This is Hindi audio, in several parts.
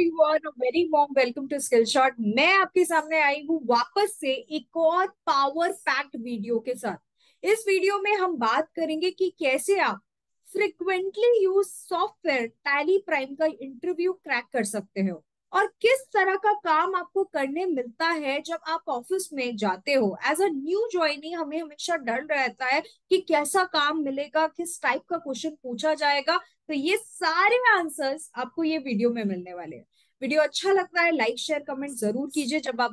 Everyone, very warm welcome to Skill Short. मैं आपके सामने आई हूँ वापस से एक और पावर पैक्ड वीडियो के साथ। इस वीडियो में हम बात करेंगे कि कैसे आप frequently use software Tally Prime का इंटरव्यू क्रैक कर सकते हो और किस तरह का काम आपको करने मिलता है जब आप ऑफिस में जाते हो। एज अ न्यू ज्वाइनी हमें हमेशा डर रहता है कि कैसा काम मिलेगा, किस टाइप का क्वेश्चन पूछा जाएगा। तो ये सारे आंसर्स आपको ये वीडियो में मिलने वाले हैं। वीडियो अच्छा लगता है लाइक शेयर कमेंट जरूर कीजिए। जब आप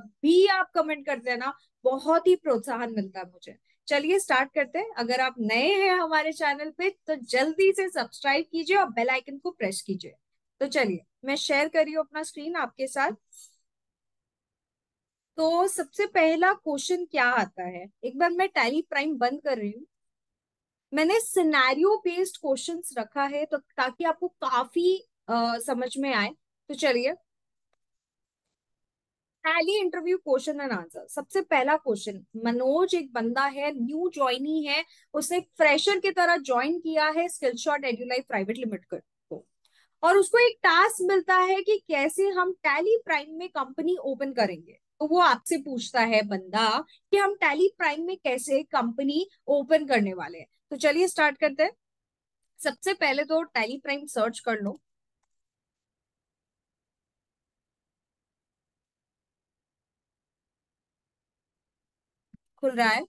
कमेंट करते हैं ना, बहुत ही प्रोत्साहन मिलता है मुझे। चलिए स्टार्ट करते हैं। अगर आप नए हैं हमारे चैनल पे तो जल्दी से सब्सक्राइब कीजिए और बेल आइकन को प्रेस कीजिए। तो चलिए मैं शेयर कर रही हूँ अपना स्क्रीन आपके साथ। तो सबसे पहला क्वेश्चन क्या आता है, एक बार मैं टैली प्राइम बंद कर रही हूँ। मैंने सिनेरियो बेस्ड क्वेश्चंस रखा है तो ताकि आपको काफी समझ में आए। तो चलिए Tally interview question and answer. सबसे पहला क्वेश्चन, मनोज एक बंदा है, न्यू ज्वाइनी है, उसने फ्रेशर की तरह ज्वाइन किया है Skill Short audio life private limited और उसको एक टास्क मिलता है कि कैसे हम टैली प्राइम में कंपनी ओपन करेंगे। तो वो आपसे पूछता है बंदा कि हम टैली प्राइम में कैसे कंपनी ओपन करने वाले हैं। तो चलिए स्टार्ट करते हैं। सबसे पहले तो टैली प्राइम सर्च कर लो। खुल रहा है।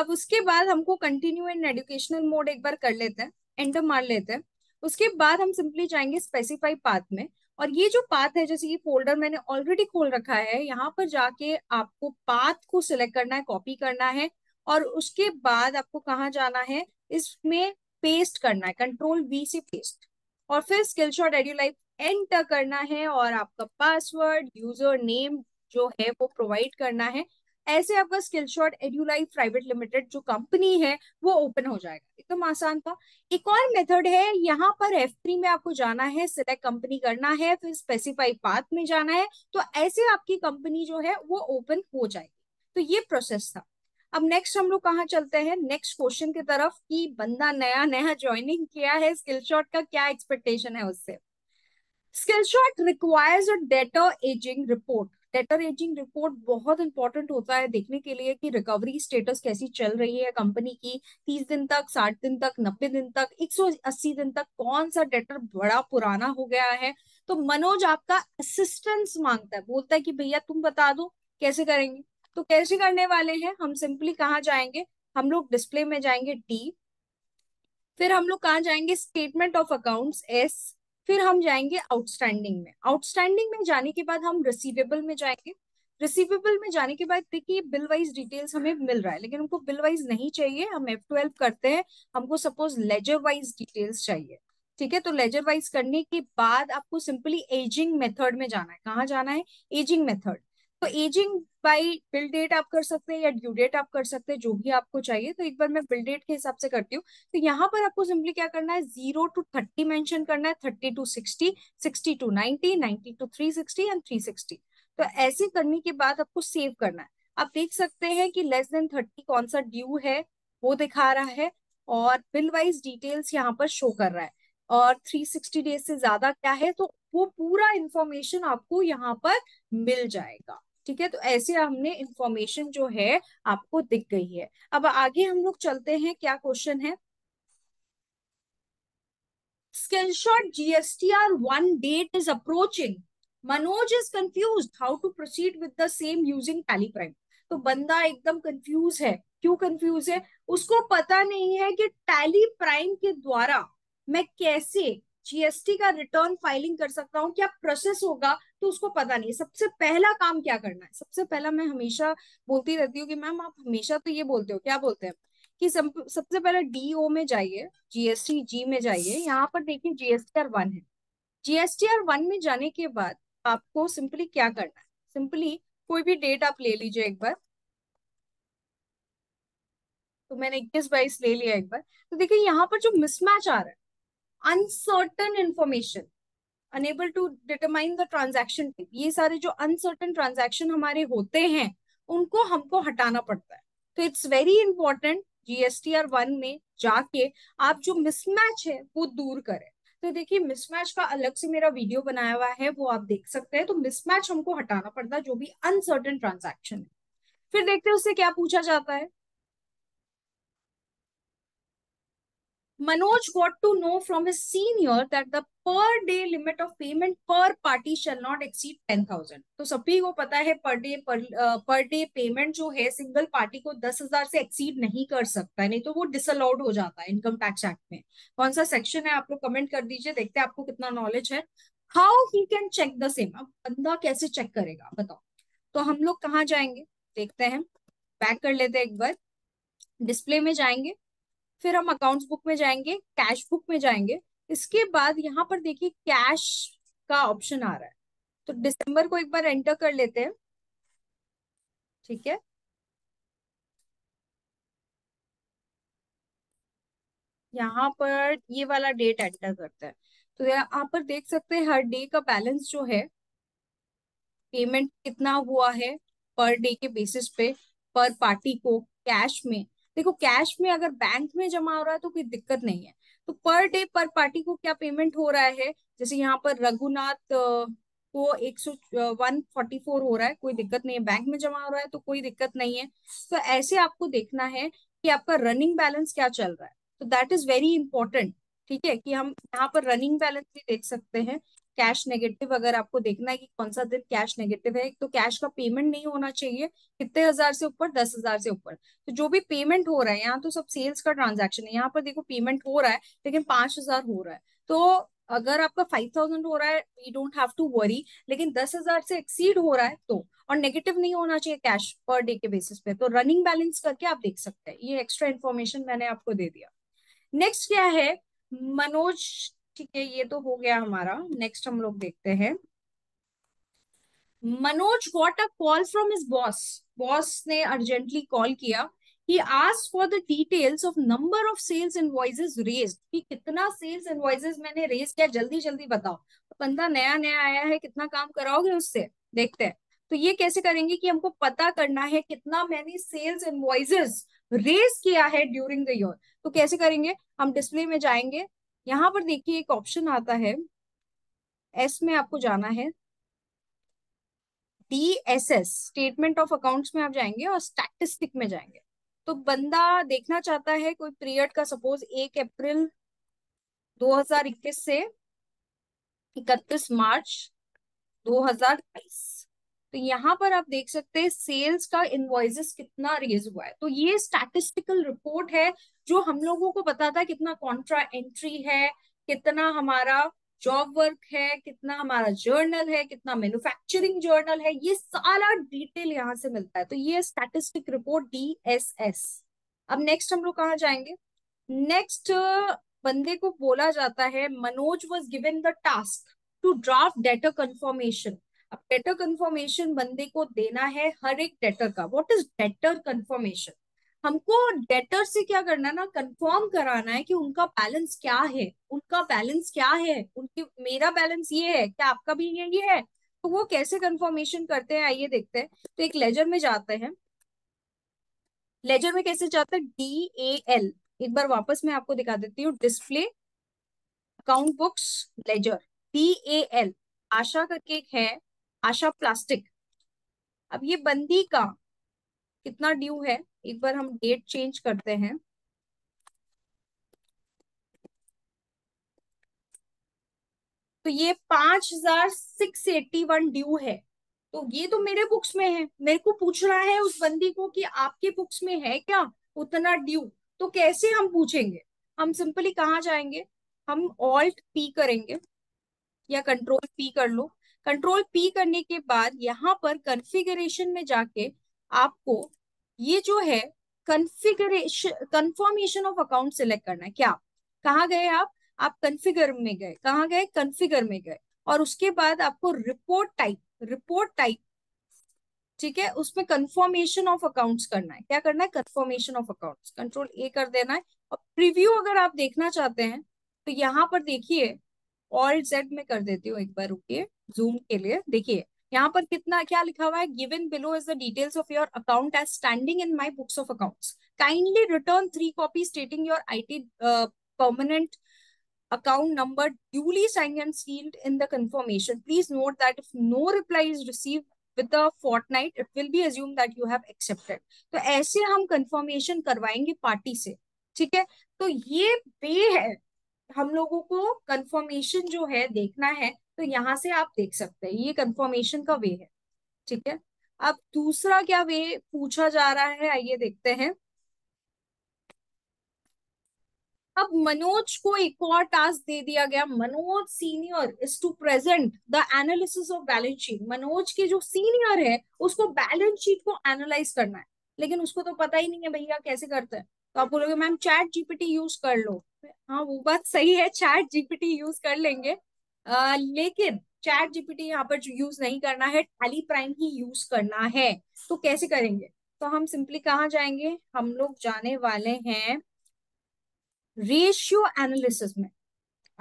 अब उसके बाद हमको कंटिन्यू इन एजुकेशनल मोड एक बार कर लेते हैं, एंटर मार लेते हैं। उसके बाद हम सिंपली जाएंगे स्पेसिफाई पाथ में और ये जो पाथ है, जैसे ये फोल्डर मैंने ऑलरेडी खोल रखा है, यहाँ पर जाके आपको पाथ को सिलेक्ट करना है, कॉपी करना है और उसके बाद आपको कहाँ जाना है, इसमें पेस्ट करना है, Ctrl+V से पेस्ट और फिर Skill Shot audio life enter करना है और आपका पासवर्ड यूजर नेम जो है वो प्रोवाइड करना है। ऐसे आपका Skill Shot audio life private limited जो कंपनी है वो ओपन हो जाएगा। एकदम आसान था। एक और मेथड है, यहाँ पर F3 में आपको जाना है, सिलेक्ट कंपनी करना है, फिर स्पेसिफाई पाथ में जाना है, तो ऐसे आपकी कंपनी जो है वो ओपन हो जाएगी। तो ये प्रोसेस था। अब नेक्स्ट हम लोग कहाँ चलते हैं, नेक्स्ट क्वेश्चन की तरफ कि बंदा नया ज्वाइनिंग किया है, स्किल शॉट का क्या एक्सपेक्टेशन है उससे। Skill Shot requires a debtor ageing report. Debtor ageing report बहुत इंपॉर्टेंट होता है देखने के लिए कि रिकवरी स्टेटस कैसी चल रही है कंपनी की। 30 दिन तक, 60 दिन तक, 90 दिन तक, 180 दिन तक कौन सा डेटर बड़ा पुराना हो गया है। तो मनोज आपका असिस्टेंस मांगता है, बोलता है कि भैया तुम बता दो कैसे करेंगे। तो कैसे करने वाले हैं हम, सिंपली कहाँ जाएंगे, हम लोग डिस्प्ले में जाएंगे डी, फिर हम लोग कहाँ जाएंगे स्टेटमेंट ऑफ अकाउंट्स एस, फिर हम जाएंगे आउटस्टैंडिंग में। आउटस्टैंडिंग में जाने के बाद हम रिसीवेबल में जाएंगे। रिसीवेबल में जाने के बाद देखिए बिल वाइज डिटेल्स हमें मिल रहा है, लेकिन हमको बिल वाइज नहीं चाहिए। हम F12 करते हैं, हमको सपोज लेजर वाइज डिटेल्स चाहिए। ठीक है, तो लेजर वाइज करने के बाद आपको सिंपली एजिंग मेथड में जाना है। कहाँ जाना है, एजिंग मेथड। तो एजिंग बाई बिल डेट आप कर सकते हैं या ड्यू डेट आप कर सकते हैं, जो भी आपको चाहिए। तो एक बार मैं बिल डेट के हिसाब से करती हूँ। तो यहाँ पर आपको सिंपली क्या करना है, 0 to 30 मेंशन करना है, 30 to 60, 60 to 90, 90 to 360 एंड 360। तो ऐसे करने के बाद आपको सेव करना है। आप देख सकते हैं कि लेस देन 30 कौन सा ड्यू है वो दिखा रहा है और बिल वाइज डिटेल्स यहाँ पर शो कर रहा है और 360 डेज से ज्यादा क्या है, तो वो पूरा इंफॉर्मेशन आपको यहाँ पर मिल जाएगा। ठीक है, तो ऐसे हमने इंफॉर्मेशन जो है आपको दिख गई है। अब आगे हम लोग चलते हैं, क्या क्वेश्चन है, Skill Shot GSTR-1 date is approaching, Manoj is confuse how to proceed with the same using Tally Prime. तो बंदा एकदम कंफ्यूज है। क्यों कंफ्यूज है, उसको पता नहीं है कि टैली प्राइम के द्वारा मैं कैसे जीएसटी का रिटर्न फाइलिंग कर सकता हूँ, क्या प्रोसेस होगा, तो उसको पता नहीं। सबसे पहला काम क्या करना है, सबसे पहला मैं हमेशा बोलती रहती हूँ कि मैम आप हमेशा तो ये बोलते हो, क्या बोलते हैं कि सबसे पहले डीओ में जाइए, जीएसटी जी में जाइए, यहाँ पर देखिए GSTR-1 है। GSTR-1 में जाने के बाद आपको सिंपली क्या करना है, सिंपली कोई भी डेट आप ले लीजिए एक बार। तो मैंने 21-22 ले लिया एक बार। तो देखिये यहाँ पर जो मिसमैच आ रहा है, uncertain information, unable to determine the transaction type, ये सारे जो अनसर्टन ट्रांजैक्शन हमारे होते हैं उनको हमको हटाना पड़ता है। तो इट्स वेरी इंपॉर्टेंट GSTR-1 में जाके आप जो मिसमैच है वो दूर करें। तो देखिए मिसमैच का अलग से मेरा वीडियो बनाया हुआ है, वो आप देख सकते हैं। तो मिसमैच हमको हटाना पड़ता है जो भी अनसर्टेन ट्रांजैक्शन है। फिर देखते हैं उससे क्या पूछा जाता है। Manoj got to know from his senior that the per day limit of payment per party shall not exceed 10,000। तो सभी को पता है पर डे पेमेंट जो है सिंगल पार्टी को 10,000 से एक्सीड नहीं कर सकता है, नहीं तो वो डिसअलाउड हो जाता है इनकम टैक्स एक्ट में। कौन सा सेक्शन है आप लोग कमेंट कर दीजिए, देखते हैं आपको कितना नॉलेज है। How he can check the same, अब बंदा कैसे चेक करेगा बताओ। तो हम लोग कहाँ जाएंगे, देखते हैं, बैक कर लेते हैं एक बार, डिस्प्ले में जाएंगे, फिर हम अकाउंट्स बुक में जाएंगे, कैश बुक में जाएंगे। इसके बाद यहाँ पर देखिए कैश का ऑप्शन आ रहा है, तो दिसंबर को एक बार एंटर कर लेते हैं, ठीक है। यहाँ पर ये वाला डेट एंटर करते हैं, तो यहाँ पर देख सकते हैं हर डे का बैलेंस जो है, पेमेंट कितना हुआ है पर डे के बेसिस पे पर पार्टी को कैश में। देखो कैश में अगर बैंक में जमा हो रहा है तो कोई दिक्कत नहीं है। तो पर डे पर पार्टी को क्या पेमेंट हो रहा है, जैसे यहाँ पर रघुनाथ को 144 हो रहा है, कोई दिक्कत नहीं है। बैंक में जमा हो रहा है तो कोई दिक्कत नहीं है। तो ऐसे आपको देखना है कि आपका रनिंग बैलेंस क्या चल रहा है, तो दैट इज वेरी इंपॉर्टेंट, ठीक है। कि हम यहाँ पर रनिंग बैलेंस भी देख सकते हैं। कैश नेगेटिव अगर आपको देखना है कि कौन सा दिन कैश नेगेटिव है, तो कैश का पेमेंट नहीं होना चाहिए कितने हजार से ऊपर, 10,000 से ऊपर। तो जो भी पेमेंट हो रहा है, यहाँ तो सब सेल्स का ट्रांजैक्शन है, यहाँ पर देखो पेमेंट हो रहा है लेकिन 5,000 हो रहा है। तो अगर आपका 5,000 हो रहा है we don't have to worry, लेकिन 10,000 से एक्सीड हो रहा है तो, और नेगेटिव नहीं होना चाहिए कैश पर डे के बेसिस पे। तो रनिंग बैलेंस करके आप देख सकते हैं। ये एक्स्ट्रा इन्फॉर्मेशन मैंने आपको दे दिया। नेक्स्ट क्या है, मनोज, ठीक है, ये तो हो गया हमारा। नेक्स्ट हम लोग देखते हैं, Manoj got a call from his boss, boss ने अर्जेंटली कॉल किया। He asked for the details of number of sales invoices raised, कि कितना सेल्स इनवॉइसेस मैंने रेज किया, जल्दी जल्दी बताओ। बंदा नया नया आया है, कितना काम कराओगे उससे, देखते हैं। तो ये कैसे करेंगे कि हमको पता करना है कितना मैंने सेल्स इनवॉइसेस रेज किया है ड्यूरिंग द ईयर। तो कैसे करेंगे, हम डिस्प्ले में जाएंगे, यहाँ पर देखिए एक ऑप्शन आता है, एस में आपको जाना है, DSS स्टेटमेंट ऑफ अकाउंट्स में आप जाएंगे और स्टैटिस्टिक में जाएंगे। तो बंदा देखना चाहता है कोई पीरियड का, सपोज 1 अप्रैल 2021 से 31 मार्च 2023। तो यहाँ पर आप देख सकते हैं सेल्स का इनवॉइसेस कितना रेज हुआ है। तो ये स्टैटिस्टिकल रिपोर्ट है जो हम लोगों को बताता है कितना कॉन्ट्रा एंट्री है, कितना हमारा जॉब वर्क है, कितना हमारा जर्नल है, कितना मैन्युफैक्चरिंग जर्नल है, ये सारा डिटेल यहाँ से मिलता है। तो ये स्टैटिस्टिक रिपोर्ट DSS। अब नेक्स्ट हम लोग कहाँ जाएंगे, नेक्स्ट बंदे को बोला जाता है Manoj was given the task to draft debtor confirmation. अब डेटर कंफर्मेशन बंदे को देना है हर एक डेटर का। व्हाट इज डेटर कंफर्मेशन, हमको डेटर से क्या करना है ना, कंफर्म कराना है कि उनका बैलेंस क्या है, उनका बैलेंस क्या है, उनके मेरा बैलेंस ये है, क्या आपका भी ये है। तो वो कैसे कंफर्मेशन करते हैं आइए देखते हैं। तो एक लेजर में जाते हैं, लेजर में कैसे जाते हैं, DAL, एक बार वापस मैं आपको दिखा देती हूँ, display account books ledger DAL, आशा करके एक है, आशा प्लास्टिक। अब ये बंदी का कितना ड्यू है, एक बार हम डेट चेंज करते हैं, तो ये 5,681 ड्यू है। तो ये तो मेरे बुक्स में है, मेरे को पूछ रहा है उस बंदी को कि आपके बुक्स में है क्या उतना ड्यू। तो कैसे हम पूछेंगे, हम सिंपली कहाँ जाएंगे, हम Alt P करेंगे या Control P कर लो। Control P करने के बाद यहाँ पर कॉन्फ़िगरेशन में जाके आपको ये जो है configuration confirmation of account select करना है। क्या कहाँ गए आप कॉन्फ़िगर में गए, कहाँ गए, कॉन्फ़िगर में गए, और उसके बाद आपको रिपोर्ट टाइप, ठीक है, उसमें कंफर्मेशन ऑफ अकाउंट्स करना है। क्या करना है, confirmation of accounts, Control A कर देना है। और प्रीव्यू अगर आप देखना चाहते हैं तो यहाँ पर देखिए Alt Z में कर देती हूँ, एक बार रुकिए जूम के लिए। देखिए यहाँ पर कितना क्या लिखा हुआ है, given below is the details of your account as standing in my books of accounts, kindly return 3 copy stating your IT permanent account number duly signed and sealed in the confirmation. Please note that if no reply is received with the fortnight, it will be assumed that you have accepted. तो ऐसे हम confirmation करवाएंगे पार्टी से, ठीक है। तो ये वे है, हम लोगों को confirmation जो है देखना है, तो यहाँ से आप देख सकते हैं, ये confirmation का वे है, ठीक है। अब दूसरा क्या वे पूछा जा रहा है, आइए देखते हैं। अब मनोज को एक और टास्क दे दिया गया, Manoj senior is to present the analysis of balance sheet. Manoj के जो सीनियर है उसको बैलेंस शीट को एनालाइज करना है, लेकिन उसको तो पता ही नहीं है भैया कैसे करते हैं। तो आप बोलोगे मैम चैट जीपीटी यूज कर लो। हाँ वो बात सही है, चैट जीपीटी यूज कर लेंगे, लेकिन चैट जीपीटी यहाँ पर यूज नहीं करना है, टैली प्राइम ही यूज करना है। तो कैसे करेंगे, तो हम सिंपली कहाँ जाएंगे, हम लोग जाने वाले हैं रेशियो एनालिसिस में।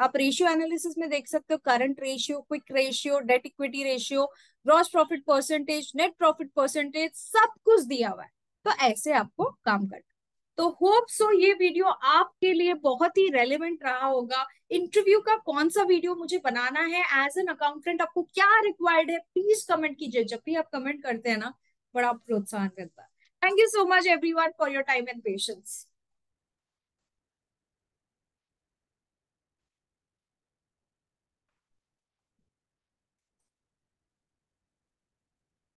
आप रेशियो एनालिसिस में देख सकते हो current ratio, quick ratio, debt equity ratio, gross profit percentage, net profit percentage, सब कुछ दिया हुआ है। तो ऐसे आपको काम करना। तो होप सो ये वीडियो आपके लिए बहुत ही रेलेवेंट रहा होगा। इंटरव्यू का कौन सा वीडियो मुझे बनाना है, एज एन अकाउंटेंट आपको क्या रिक्वायर्ड है, प्लीज कमेंट कीजिए। जब भी आप कमेंट करते हैं ना, बड़ा प्रोत्साहन मिलता है। Thank you so much everyone for your time and patience.